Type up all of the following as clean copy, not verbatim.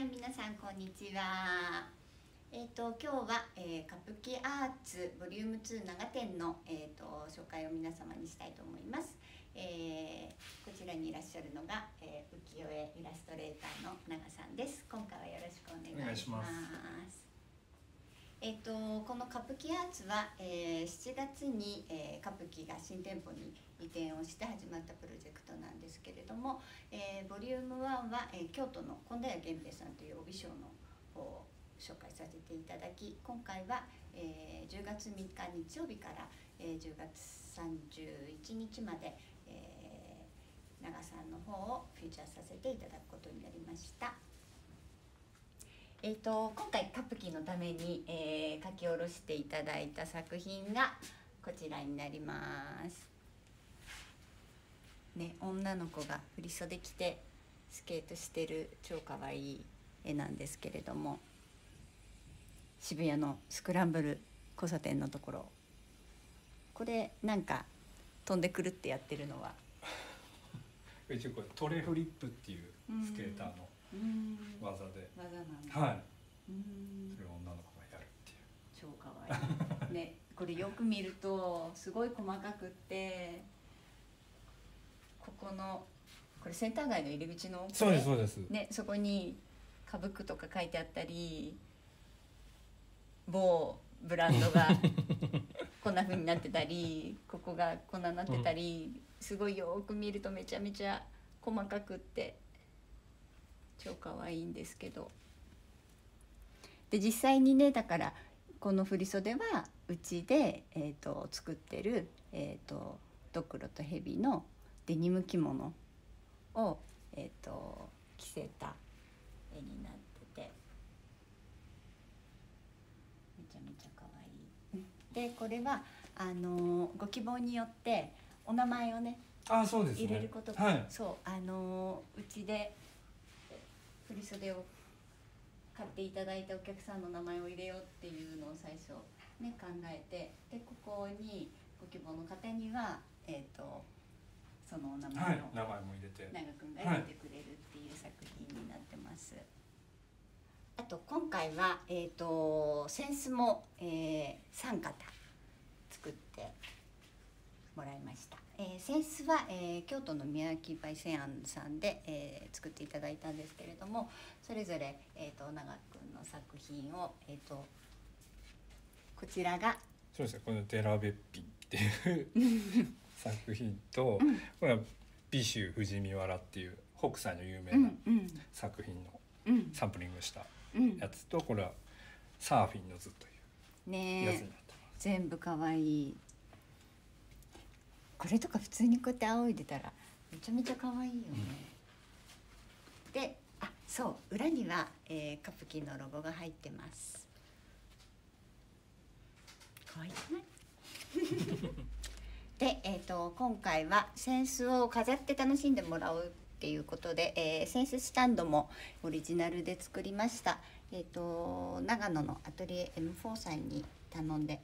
はい、皆さんこんにちは。今日は、歌舞伎アーツボリューム2長展の、紹介を皆様にしたいと思います。こちらにいらっしゃるのが、浮世絵イラストレーターの長さんです。今回はよろしくお願いします。この歌舞伎アーツは、7月に、歌舞伎が新店舗に移転をして始まったプロジェクトなんですけれども、ボリューム1は、京都の近田屋源兵衛さんという帯商の方を紹介させていただき、今回は、10月3日日曜日から、10月31日まで、長さんの方をフィーチャーさせていただくことになりました。今回歌舞伎のために、書き下ろしていただいた作品がこちらになります。ね、女の子が振り袖着てスケートしてる超かわいい絵なんですけれども、渋谷のスクランブル交差点のところ、これなんか飛んでくるってやってるのは一応これトレフリップっていうスケーターの技で、はい、それを女の子がやるっていう超かわいいね。これよく見るとすごい細かくって、ここのこれセンター街の入り口の、そうですそうですね、そこに歌舞伎とか書いてあったり、某ブランドがこんな風になってたりここがこんなになってたり、すごいよく見るとめちゃめちゃ細かくって超可愛いんですけど、で実際にね、だからこの振り袖はうちで、作ってる、ドクロとヘビのデニム着物を、着せた絵になっててめちゃめちゃ可愛い。でこれはご希望によってお名前をね、そうですね、入れることが、はい、そううちで振り袖を買っていただいたお客さんの名前を入れようっていうのを最初ね考えて、でここにご希望の方にはそのお名前を長くんが入れてくれるっていう作品になってます。はい、あと今回は扇子も、3型作ってもらいました。扇子は、京都の宮城梅泉庵さんで、作っていただいたんですけれども、それぞれ、長君の作品を、こちらがそうですね、この「寺べっぴん」っていう作品と、うん、これは「美州富士見わら」っていう北斎の有名な作品のサンプリングしたやつと、これは「サーフィンの図」というやつになってます。全部かわいい。これとか普通にこうやって仰いでたらめちゃめちゃ可愛いよね。うん、で、そう裏には、歌舞伎のロゴが入ってます。可愛いじゃない？で、今回は扇子を飾って楽しんでもらおうっていうことで、扇子スタンドもオリジナルで作りました。長野のアトリエ M4 さんに頼んで、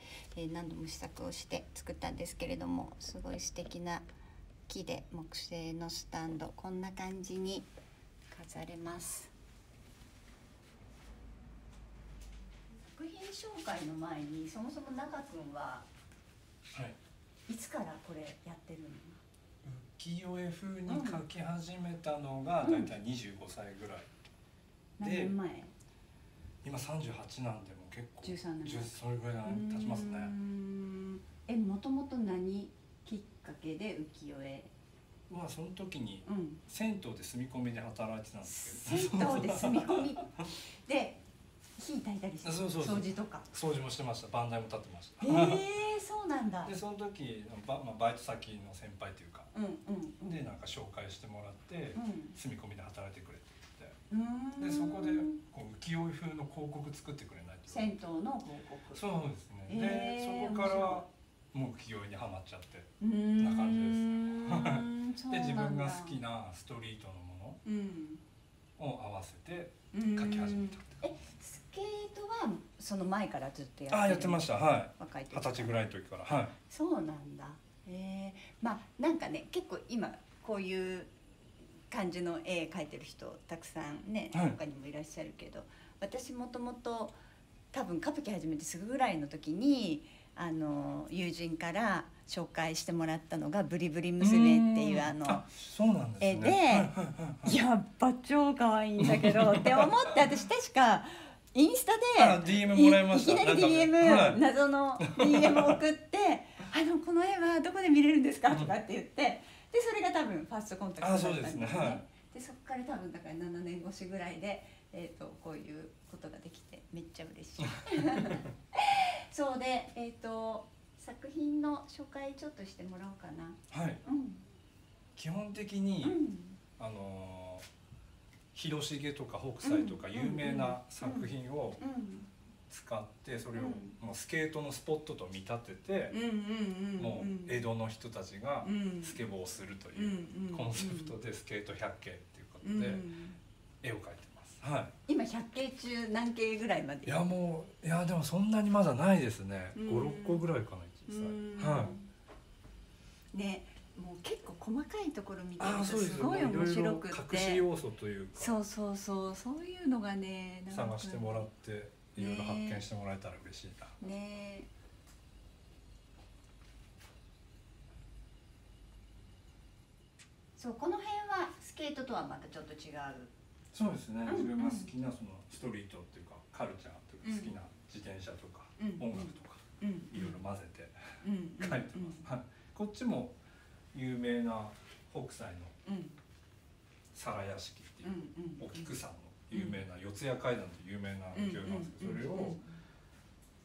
何度も試作をして作ったんですけれども、すごい素敵な木で木製のスタンド、こんな感じに飾れます。作品紹介の前にそもそも長くんは、はい、いつからこれやってるの？浮世絵風に描き始めたのがだいたい25歳ぐらい、何年前？今38なんで、もう結構13年、それぐらい経ちますね。もともと何きっかけで浮世絵？まあその時に銭湯で住み込みで働いてたんですけど、銭湯で住み込みで火焚いたりして、掃除とか掃除もしてました。番台も立ってました。そうなんだ。でその時バイト先の先輩というかで、なんか紹介してもらって住み込みで働いてくれて、でそこでこう浮世絵風の広告作ってくれないと、銭湯の広告、そうですね、でそこからもう浮世絵にはまっちゃってな感じですね。で自分が好きなストリートのものを合わせて描き始めたって。スケートはその前からずっとやってる？やってました。はい、若い時、20歳ぐらいの時から。はい、そうなんだ。まあなんかね、結構今こういう漢字の絵描いてる人たくさんね、他にもいらっしゃるけど、私もともと多分歌舞伎始めてすぐぐらいの時に友人から紹介してもらったのが「ブリブリ娘」っていう絵で、いや超かわいいんだけどって思って、私確かインスタでいきなり DM 謎の DM を送って「この絵はどこで見れるんですか?」とかって言って、でそれが多分ファーストコンタクトだったんですね。でそこから多分だから7年越しぐらいでこういうことができてめっちゃ嬉しい。そうで、作品の紹介ちょっとしてもらおうかな。はい。うん、基本的に、うん、広重とか北斎とか有名な作品を使って、それをもうスケートのスポットと見立てて、もう江戸の人たちがスケボーをするというコンセプトでスケート100景っていうことで絵を描いてます。はい、今100景中何景ぐらいまで？いやもうでもそんなにまだないですね。5、6個ぐらいかな実際。はい。ね、もう結構細かいところ見てるとすごい面白くて、隠し要素というか、そういうのがね、探してもらっていろいろ発見してもらえたら嬉しいな。ね。そう、この辺はスケートとはまたちょっと違う。そうですね、自分が好きなそのストリートっていうかカルチャーというか、好きな自転車とか音楽とかいろいろ混ぜて書いてます。こっちも有名な北斎の「皿屋敷」っていうお菊さんの有名な四谷怪談という有名な曲なんですけど、それを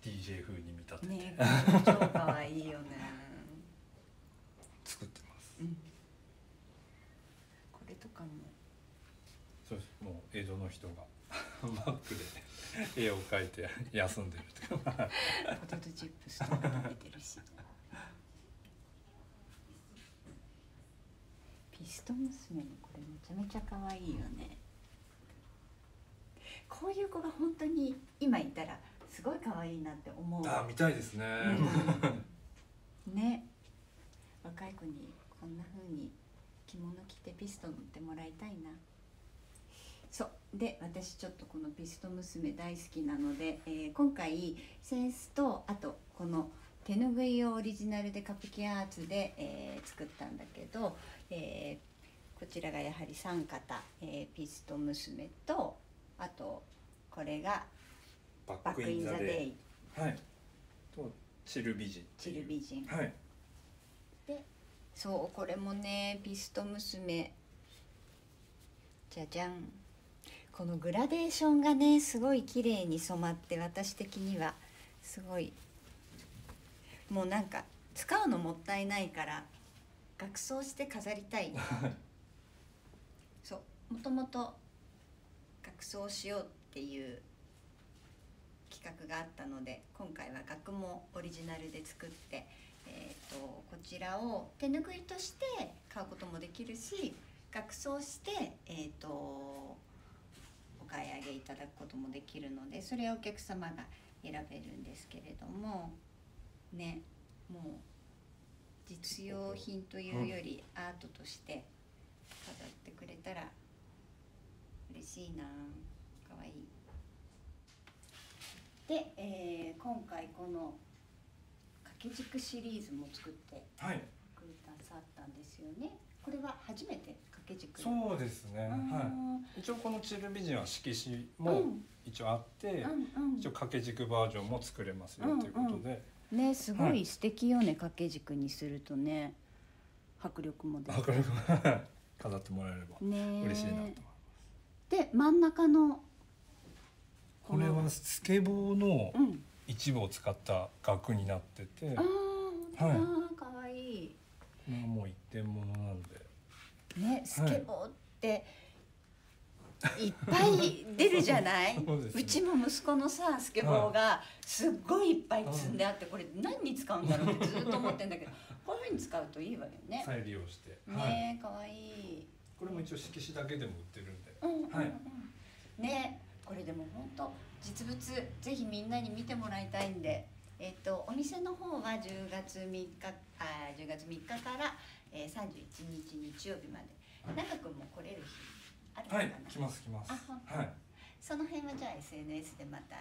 DJ 風に見立てて超かわいいよね作ってます。これとかももう江戸の人がマップで絵を描いて休んでるとかポテトチップスとか出てるし、ピスト娘のこれめちゃめちゃ可愛いよね。こういう子が本当に今いたらすごい可愛いなって思う。あ、見たいですね。ね、若い子にこんな風に着物着てピスト乗ってもらいたいな。そうで、私ちょっとこのピスト娘大好きなので、今回扇子とあとこの手ぬぐいをオリジナルで歌舞伎アーツで、作ったんだけど、こちらがやはり3型、ピスト娘とあとこれがバックインザデイとチル美人、はい、でそうこれもねピスト娘じゃじゃん。このグラデーションがねすごい綺麗に染まって、私的にはすごいもうなんか使うのもったいないから額装して飾りたい。そうもともと額装しようっていう企画があったので、今回は額もオリジナルで作って、こちらを手ぬぐいとして買うこともできるし、額装してお買い上げいただくこともできるので、それはお客様が選べるんですけれどもね、もう実用品というよりアートとして飾ってくれたら嬉しいな。かわいい。で、今回この掛け軸シリーズも作ってくださったんですよね。これは初めて掛け軸。そうですね。はい。一応このチル美人は色紙も一応あって、一応掛け軸バージョンも作れますよということで。ね、すごい素敵よね、掛け軸にするとね、迫力も出る。迫力飾ってもらえれば嬉しいなと思います。で、真ん中のこれはスケボーの一部を使った額になってて、はい。可愛い。もう一点物なんでね、スケボーっていっぱい出るじゃない。うちも息子のさスケボーがすっごいいっぱい積んであって、これ何に使うんだろうってずっと思ってんだけど、こういうふうに使うといいわよね。再利用してね、かわいい。これも一応色紙だけでも売ってるんで、ね、これでも本当実物ぜひみんなに見てもらいたいんで、お店の方は10月3日から、31日日曜日まで長くも来れる日あるかな。はい、来ます来ます。はい。その辺はじゃあ SNS でまた、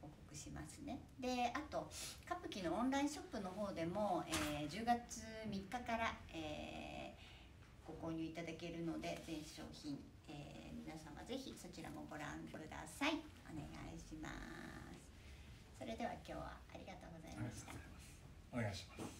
報告しますね。で、あとカプキのオンラインショップの方でも、10月3日から、ご購入いただけるので、全商品、皆様ぜひそちらもご覧ください。お願いします。それでは今日はありがとうございました。お願いします。